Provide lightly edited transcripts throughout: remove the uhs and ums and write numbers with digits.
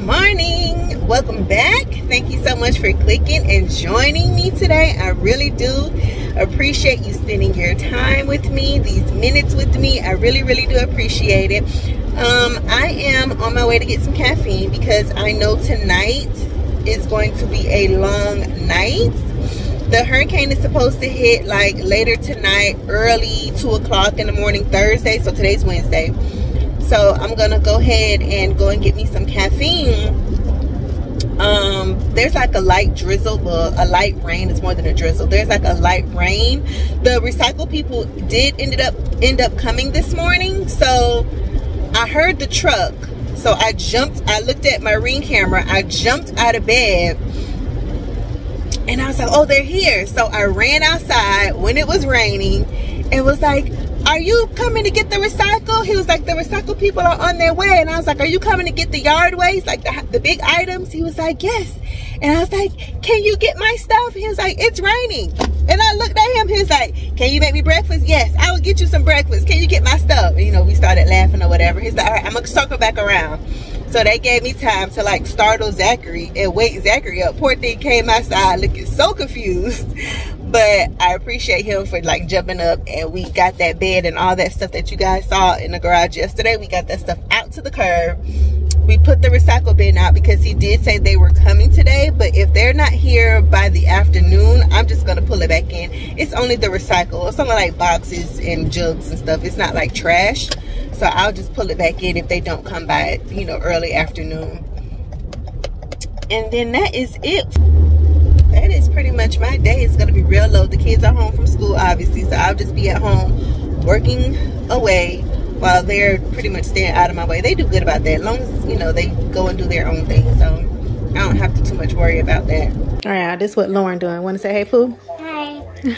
Good morning. Welcome back. Thank you so much for clicking and joining me today. I really do appreciate you spending your time with me, these minutes with me. I really do appreciate it. I am on my way to get some caffeine because I know tonight is going to be a long night. The hurricane is supposed to hit like later tonight, early 2 o'clock in the morning Thursday. So today's Wednesday. So I'm going to go ahead and go and get me some caffeine. There's like a light drizzle, but a light rain. It's more than a drizzle. There's like a light rain. The recycle people did end up coming this morning. So I heard the truck. So I looked at my Ring camera. I jumped out of bed and I was like, oh, they're here. So I ran outside when it was raining and was like, are you coming to get the recycle? He was like, the recycle people are on their way. And I was like, are you coming to get the yard waste, like the big items? He was like, yes. And I was like, can you get my stuff? He was like, it's raining. And I looked at him. He was like, can you make me breakfast? Yes, I will get you some breakfast. Can you get my stuff? And, you know, we started laughing or whatever. He's like, all right, I'm going to circle back around. So they gave me time to like startle Zachary and wake Zachary up. Poor thing came outside looking so confused. But I appreciate him for like jumping up, and we got that bed and all that stuff that you guys saw in the garage yesterday. We got that stuff out to the curb. We put the recycle bin out because he did say they were coming today, but if they're not here by the afternoon, I'm just going to pull it back in. It's only the recycle. It's only like boxes and jugs and stuff. It's not like trash. So I'll just pull it back in if they don't come by, you know, early afternoon. And then that is it. That is pretty much my day. It's going to be real low. The kids are home from school, obviously, so I'll just be at home working away while they're pretty much staying out of my way. They do good about that, as long as, you know, they go and do their own thing, so I don't have to too much worry about that. All right, this is what Lauren doing. Want to say hey, Pooh? Hi.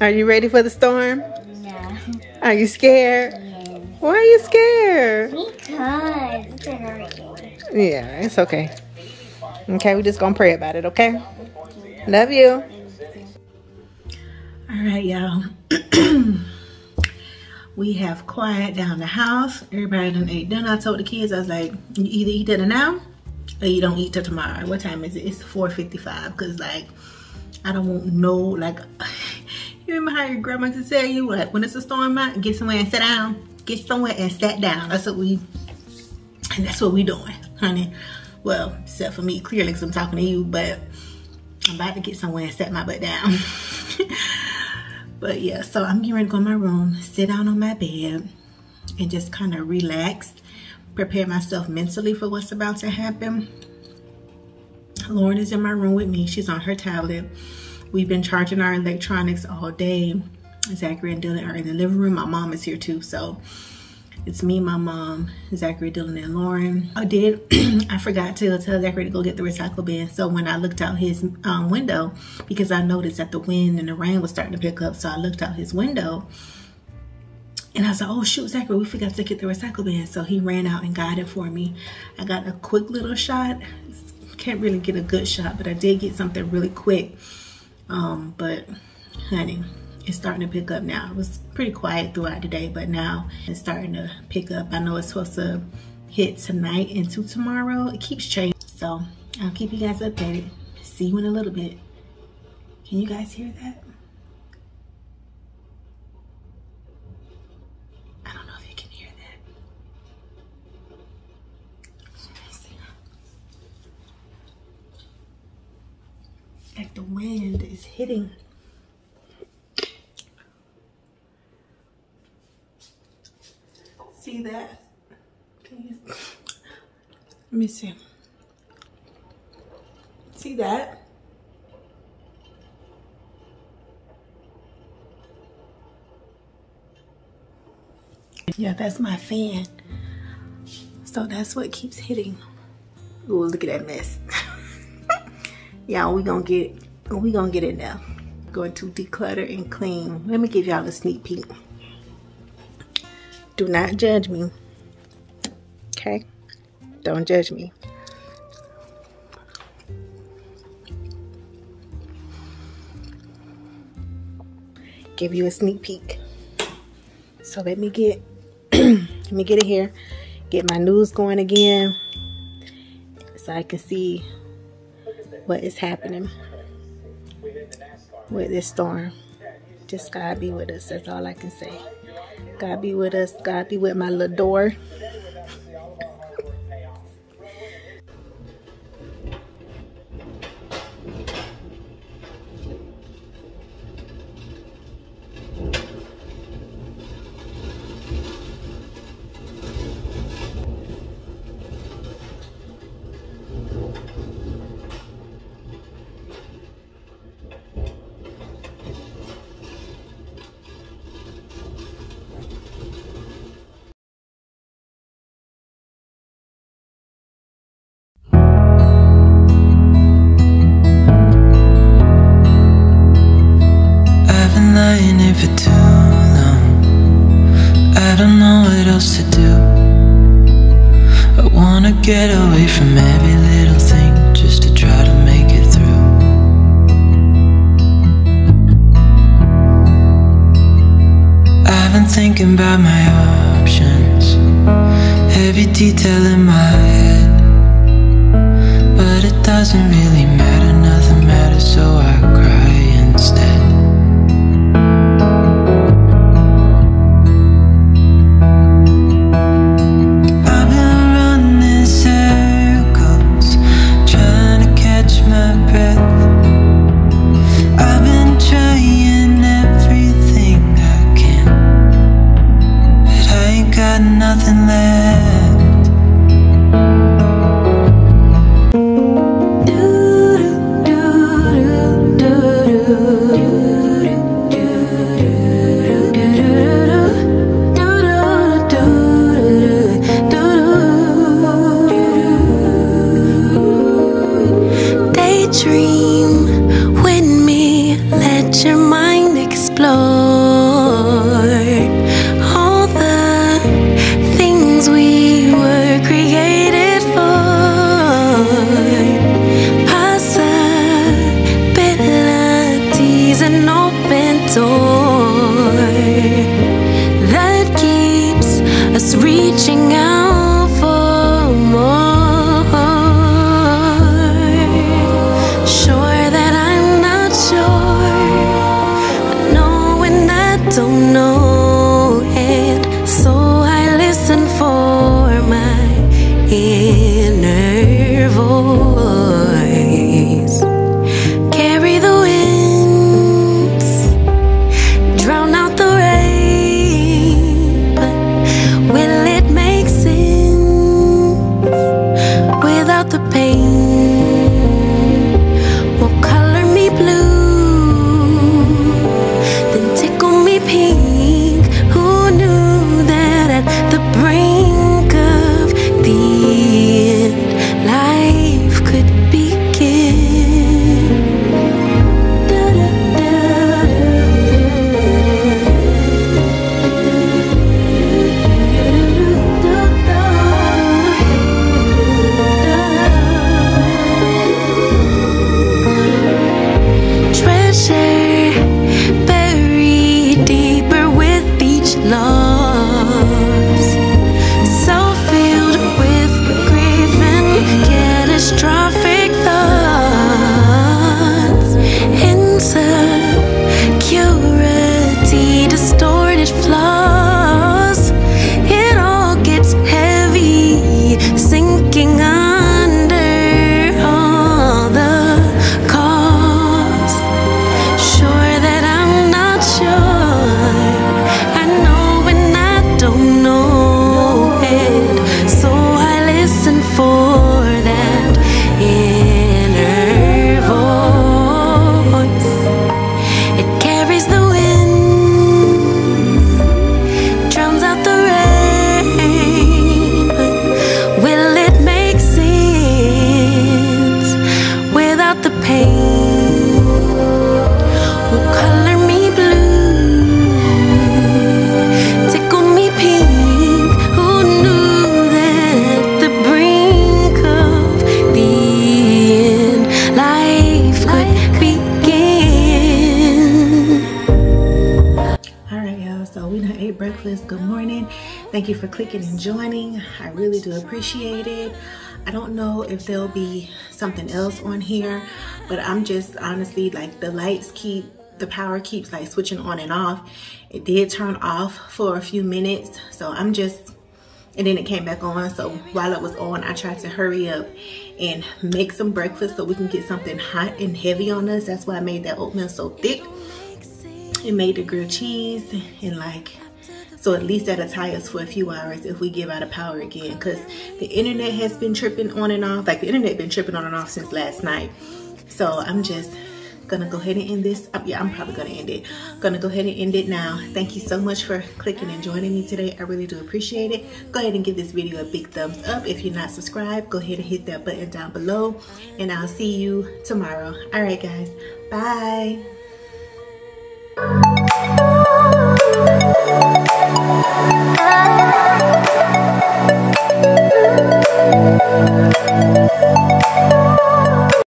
Are you ready for the storm? No. Are you scared? Yes. Why are you scared? Because it's a hurricane. Yeah, it's okay. Okay, we're just going to pray about it, okay? Love you. All right, y'all. We have quiet down the house. Everybody done ate dinner. I told the kids, I was like, you either eat dinner now or you don't eat till tomorrow. What time is it? It's 4:55 because, like, I don't want no, like, you remember how your grandma used to tell you, like, when it's a storm out, get somewhere and sit down. Get somewhere and sit down. That's what we doing, honey. Well, except for me, clearly, because I'm talking to you, but I'm about to get somewhere and set my butt down. But yeah, so I'm getting ready to go in my room, sit down on my bed, and just kind of relax, prepare myself mentally for what's about to happen. Lauren is in my room with me. She's on her tablet. We've been charging our electronics all day. Zachary and Dylan are in the living room. My mom is here too, so it's me, my mom, Zachary, Dylan, and Lauren. I forgot to tell Zachary to go get the recycle bin. So when I looked out his window, because I noticed that the wind and the rain was starting to pick up, so I looked out his window and I was like, oh shoot, Zachary, we forgot to get the recycle bin. So he ran out and got it for me. I got a quick little shot. Can't really get a good shot, but I did get something really quick. But honey, it's starting to pick up now. It was pretty quiet throughout the day, but now it's starting to pick up. I know it's supposed to hit tonight into tomorrow. It keeps changing. So I'll keep you guys updated. See you in a little bit. Can you guys hear that? I don't know if you can hear that. Like the wind is hitting. See that? Please. Let me see. See that? Yeah, that's my fan. So that's what keeps hitting. Ooh, look at that mess. Y'all, we gonna get in there. Going to declutter and clean. Let me give y'all a sneak peek. Do not judge me, okay? Don't judge me. Give you a sneak peek. So let me get, let me get it here. Get my news going again, so I can see what is happening with this storm. Just God be with us. That's all I can say. God be with us. God be with my little door. Get away from every little thing just to try to make it through. I've been thinking about my options, every detail in my head, but it doesn't really matter, nothing matters, so I cry instead. Good morning. Thank you for clicking and joining. I really do appreciate it. I don't know if there'll be something else on here, but I'm just honestly like the power keeps like switching on and off. It did turn off for a few minutes, so I'm just, and then it came back on. So while it was on, I tried to hurry up and make some breakfast so we can get something hot and heavy on us. That's why I made that oatmeal so thick. It made the grilled cheese and like, so at least that attires for a few hours if we give out of power again, because the internet has been tripping on and off. Like the internet been tripping on and off since last night. So I'm just gonna go ahead and end this. Yeah, I'm probably gonna end it. Gonna go ahead and end it now. Thank you so much for clicking and joining me today. I really do appreciate it. Go ahead and give this video a big thumbs up. If you're not subscribed, go ahead and hit that button down below, and I'll see you tomorrow. All right guys, bye.